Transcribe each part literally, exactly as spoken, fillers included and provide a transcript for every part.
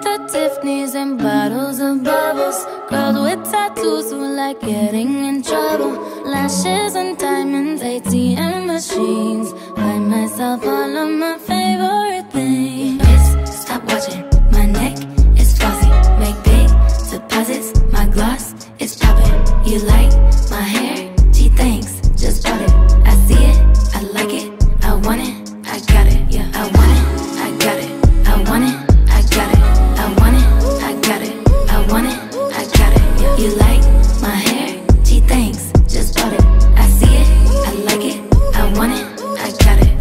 breakfast at Tiffany's and bottles of bubbles. Girls with tattoos who like getting in trouble. Lashes and diamonds, A T M machines. Buy myself all of my favorite things. It's stop watching, my neck is flossy. Make big deposits, my gloss is popping. You like my hair? Gee thanks, just bought it. I see it, I like it, I want it, I got it. Yeah, I want it, I got it, I want it, I got it, I want it, I got it, I want it, I got it. Yeah, you like my hair? Gee thanks, just bought it. I see it, I like it, I want it, I got it.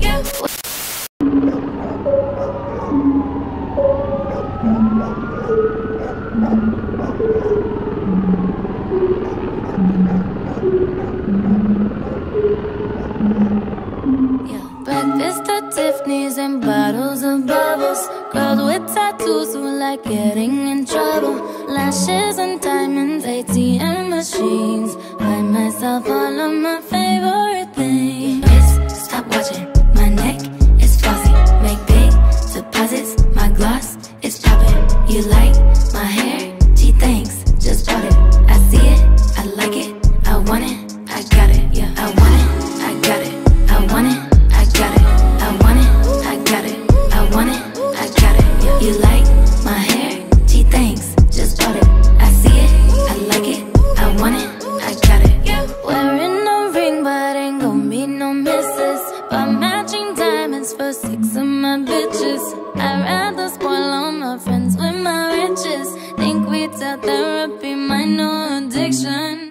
Breakfast at Tiffany's and bottles of bubbles. Girls with tattoos who like getting in trouble. Lashes and diamonds, A T M machines. Buy myself all of my favorite things. It's stop watching, my neck is flossy. Make big deposits, my gloss is popping. You like my hair? Gee thanks, just bought it. I see it, I like it, I want it, I got it. Yeah, I want it, I got it, I want it, I got it, I want it, I got it, I want it, I got it. Yeah, you like my hair? Gee thanks, just bought it. I see it, I like it, I want it, I got it. Yeah, wearing a ring but ain't gon' be no misses. But matching diamonds for six of my bitches. I'd rather spoil all my friends with my riches. Think we tell therapy my new addiction.